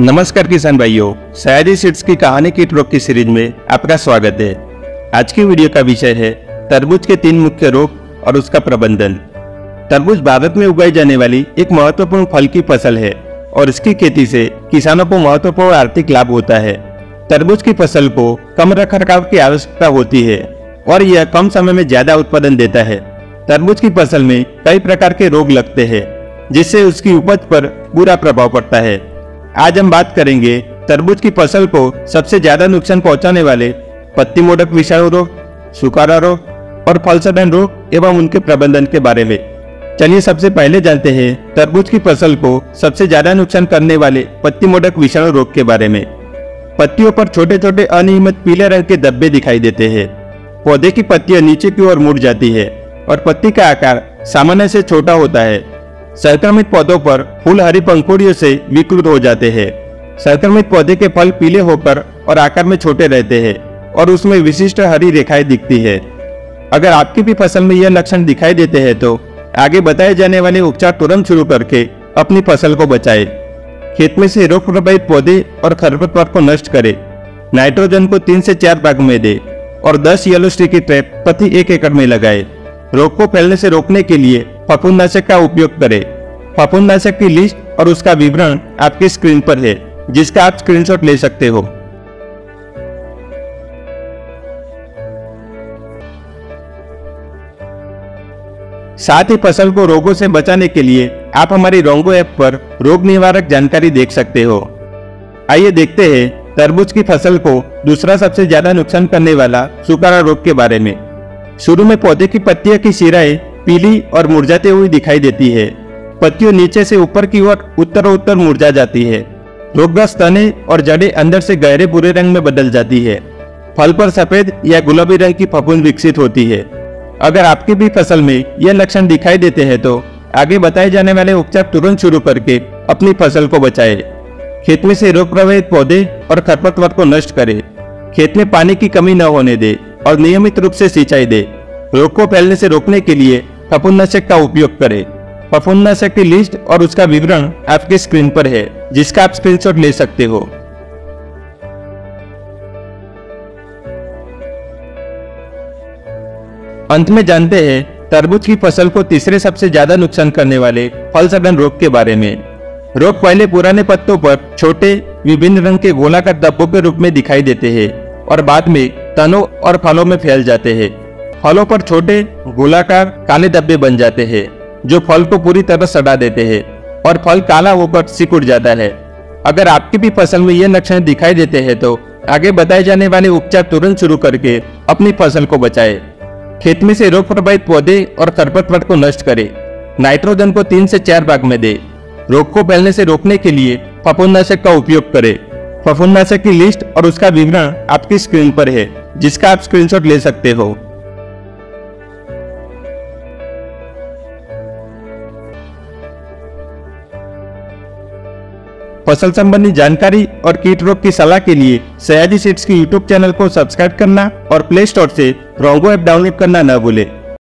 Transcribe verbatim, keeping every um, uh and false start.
नमस्कार किसान भाइयों, सयाजी सीड्स की कहानी कीट रोग की सीरीज में आपका स्वागत है। आज की वीडियो का विषय है तरबूज के तीन मुख्य रोग और उसका प्रबंधन। तरबूज भारत में उगाई जाने वाली एक महत्वपूर्ण फल की फसल है और इसकी खेती से किसानों को महत्वपूर्ण आर्थिक लाभ होता है। तरबूज की फसल को कम रखरखाव की आवश्यकता होती है और यह कम समय में ज्यादा उत्पादन देता है। तरबूज की फसल में कई प्रकार के रोग लगते हैं जिससे उसकी उपज पर बुरा प्रभाव पड़ता है। आज हम बात करेंगे तरबूज की फसल को सबसे ज्यादा नुकसान पहुंचाने वाले पत्ती मोड़क विषाणु रोग, सुकारा रोग और फल सडन रोग एवं उनके प्रबंधन के बारे में। चलिए सबसे पहले जानते हैं तरबूज की फसल को सबसे ज्यादा नुकसान करने वाले पत्ती मोड़क विषाणु रोग के बारे में। पत्तियों पर छोटे छोटे अनियमित पीले रंग के धब्बे दिखाई देते हैं। पौधे की पत्तियां नीचे की ओर मुड़ जाती है और पत्ती का आकार सामान्य से छोटा होता है। संक्रमित पौधों पर फूल हरी पंखुड़ियों से विकृत हो जाते हैं। संक्रमित पौधे के फल पीले होकर और आकार में छोटे रहते हैं और उसमें विशिष्ट हरी रेखाएं दिखती है। अगर आपकी भी फसल में यह लक्षण दिखाई देते हैं तो आगे बताए जाने वाले उपचार तुरंत शुरू करके अपनी फसल को बचाएं। खेत में से रोग प्रभावित पौधे और खरपतवार को नष्ट करें। नाइट्रोजन को तीन से चार भाग में दे और दस येलो स्टिकी ट्रैप प्रति एक एकड़ में लगाए। रोग को फैलने से रोकने के लिए फफूंदनाशक का उपयोग करें। फफूंदनाशक की लिस्ट और उसका विवरण आपकी स्क्रीन पर है जिसका आप स्क्रीनशॉट ले सकते हो। साथ ही फसल को रोगों से बचाने के लिए आप हमारी रोंगो ऐप पर रोग निवारक जानकारी देख सकते हो। आइए देखते हैं तरबूज की फसल को दूसरा सबसे ज्यादा नुकसान करने वाला सुकारा रोग के बारे में। शुरू में पौधे की पत्तियों की सिराएं पीली और मुरझाते हुई दिखाई देती है। पत्तियों नीचे से ऊपर की ओर उत्तर उत्तर मुरझा जाती है। रोगग्रस्त तने और जड़ें अंदर से गहरे भूरे रंग में बदल जाती है। फल पर सफेद या गुलाबी रंग की फफूंद विकसित होती है। अगर आपकी भी फसल में यह लक्षण दिखाई देते हैं तो आगे बताए जाने वाले उपचार तुरंत शुरू करके अपनी फसल को बचाए। खेत में से रोग प्रभावित पौधे और खरपतवार को नष्ट करे। खेत में पानी की कमी न होने दे और नियमित रूप से सिंचाई दे। रोग को फैलने से रोकने के लिए फफूंदनाशक का उपयोग करें। फफूंदनाशक की लिस्ट और उसका विवरण आपके स्क्रीन पर है जिसका आप स्क्रीनशॉट ले सकते हो। अंत में जानते हैं तरबूज की फसल को तीसरे सबसे ज्यादा नुकसान करने वाले फल सडन रोग के बारे में। रोग पहले पुराने पत्तों पर छोटे विभिन्न रंग के गोलाकार धब्बों के रूप में दिखाई देते हैं और बाद में तनों और फलों में फैल जाते हैं। फलों पर छोटे गोलाकार काले धब्बे बन जाते हैं जो फल को पूरी तरह सड़ा देते हैं और फल काला होकर सिकुड़ जाता है। अगर आपकी भी फसल में यह लक्षण दिखाई देते हैं तो आगे बताए जाने वाले उपचार तुरंत शुरू करके अपनी फसल को बचाएं। खेत में से रोग प्रभावित पौधे और खरपतवार को नष्ट करें। नाइट्रोजन को तीन से चार भाग में दे। रोग को फैलने से रोकने के लिए फफूंदनाशक का उपयोग करें। फफूंदनाशक की लिस्ट और उसका विवरण आपकी स्क्रीन पर है जिसका आप स्क्रीनशॉट ले सकते हो। फसल संबंधी जानकारी और कीट रोग की सलाह के लिए सयाजी सीड्स की यूट्यूब चैनल को सब्सक्राइब करना और प्ले स्टोर से रोंगो ऐप डाउनलोड करना न भूलें।